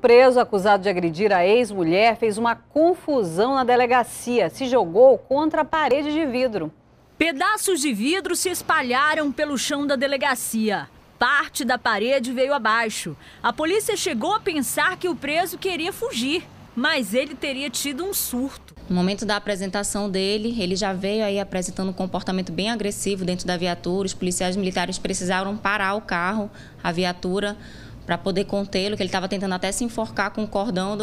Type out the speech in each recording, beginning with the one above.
preso acusado de agredir a ex-mulher fez uma confusão na delegacia. Se jogou contra a parede de vidro. Pedaços de vidro se espalharam pelo chão da delegacia. Parte da parede veio abaixo. A polícia chegou a pensar que o preso queria fugir, mas ele teria tido um surto. No momento da apresentação dele, ele já veio aí apresentando um comportamento bem agressivo dentro da viatura. Os policiais militares precisaram parar o carro, a viatura, para poder contê-lo, que ele estava tentando até se enforcar com o cordão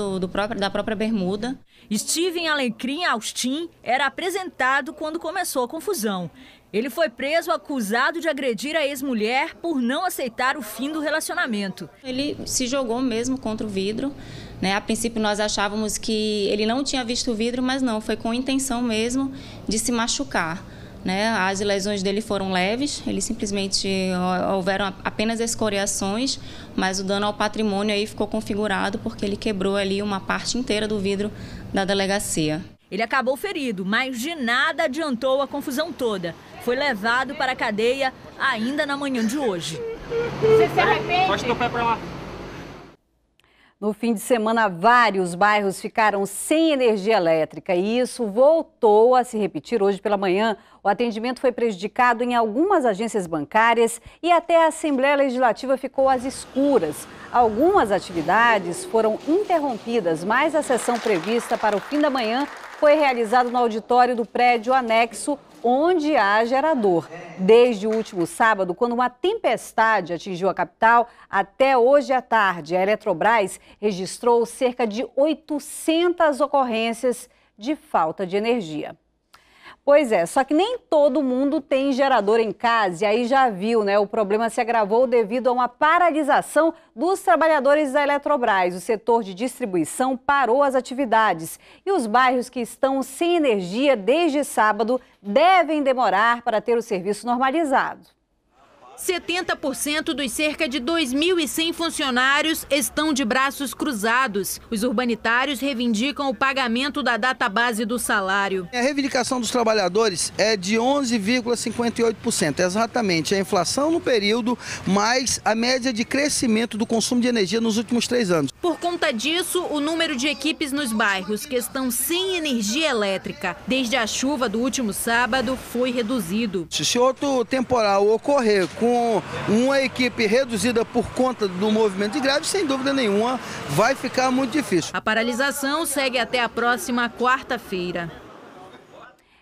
da própria bermuda. Steven Alecrim Austin era apresentado quando começou a confusão. Ele foi preso acusado de agredir a ex-mulher por não aceitar o fim do relacionamento. Ele se jogou mesmo contra o vidro, né? A princípio nós achávamos que ele não tinha visto o vidro, mas não, foi com intenção mesmo de se machucar. As lesões dele foram leves, ele simplesmente houveram apenas escoriações, mas o dano ao patrimônio aí ficou configurado porque ele quebrou ali uma parte inteira do vidro da delegacia. Ele acabou ferido, mas de nada adiantou a confusão toda. Foi levado para a cadeia ainda na manhã de hoje. Você se arrepende? Pode topar para lá. No fim de semana, vários bairros ficaram sem energia elétrica e isso voltou a se repetir hoje pela manhã. O atendimento foi prejudicado em algumas agências bancárias e até a Assembleia Legislativa ficou às escuras. Algumas atividades foram interrompidas, mas a sessão prevista para o fim da manhã foi realizada no auditório do prédio anexo, onde há gerador. Desde o último sábado, quando uma tempestade atingiu a capital, até hoje à tarde, a Eletrobras registrou cerca de 800 ocorrências de falta de energia. Pois é, só que nem todo mundo tem gerador em casa, e aí já viu, né? O problema se agravou devido a uma paralisação dos trabalhadores da Eletrobras. O setor de distribuição parou as atividades e os bairros que estão sem energia desde sábado devem demorar para ter o serviço normalizado. 70% dos cerca de 2.100 funcionários estão de braços cruzados. Os urbanitários reivindicam o pagamento da data base do salário. A reivindicação dos trabalhadores é de 11,58%, exatamente a inflação no período, mais a média de crescimento do consumo de energia nos últimos 3 anos. Por conta disso, o número de equipes nos bairros que estão sem energia elétrica desde a chuva do último sábado foi reduzido. Se outro temporal ocorrer com uma equipe reduzida por conta do movimento de greve, sem dúvida nenhuma, vai ficar muito difícil. A paralisação segue até a próxima quarta-feira.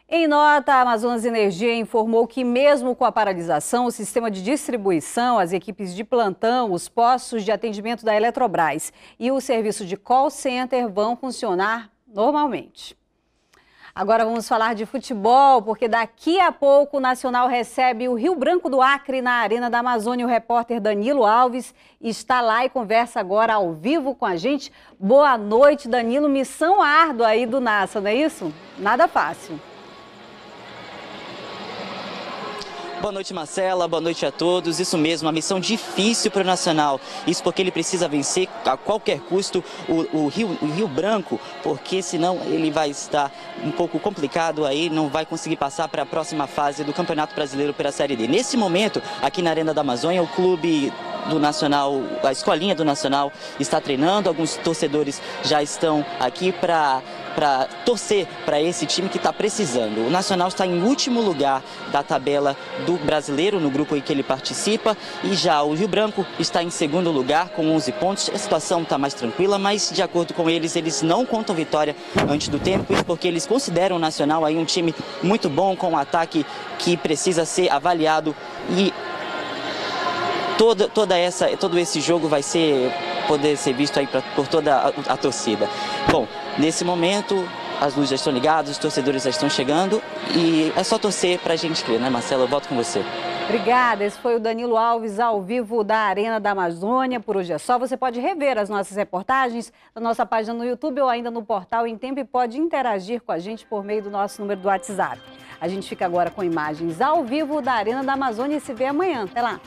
Em nota, a Amazonas Energia informou que mesmo com a paralisação, o sistema de distribuição, as equipes de plantão, os postos de atendimento da Eletrobras e o serviço de call center vão funcionar normalmente. Agora vamos falar de futebol, porque daqui a pouco o Nacional recebe o Rio Branco do Acre na Arena da Amazônia. O repórter Danilo Alves está lá e conversa agora ao vivo com a gente. Boa noite, Danilo. Missão árdua aí do NASA, não é isso? Nada fácil. Boa noite, Marcela. Boa noite a todos. Isso mesmo, uma missão difícil para o Nacional. Isso porque ele precisa vencer a qualquer custo o Rio Branco, porque senão ele vai estar um pouco complicado aí, não vai conseguir passar para a próxima fase do Campeonato Brasileiro pela Série D. Nesse momento, aqui na Arena da Amazônia, o clube do Nacional, a escolinha do Nacional está treinando, alguns torcedores já estão aqui para torcer para esse time que está precisando. O Nacional está em último lugar da tabela do brasileiro, no grupo em que ele participa, e já o Rio Branco está em segundo lugar com 11 pontos. A situação está mais tranquila, mas de acordo com eles não contam vitória antes do tempo, isso porque eles consideram o Nacional aí um time muito bom, com um ataque que precisa ser avaliado, e todo esse jogo vai poder ser visto aí por toda a torcida. Bom, nesse momento as luzes já estão ligadas, os torcedores já estão chegando e é só torcer para a gente crer, né, Marcela? Eu volto com você. Obrigada, esse foi o Danilo Alves ao vivo da Arena da Amazônia. Por hoje é só, você pode rever as nossas reportagens na nossa página no YouTube ou ainda no portal Em Tempo e pode interagir com a gente por meio do nosso número do WhatsApp. A gente fica agora com imagens ao vivo da Arena da Amazônia e se vê amanhã. Até lá!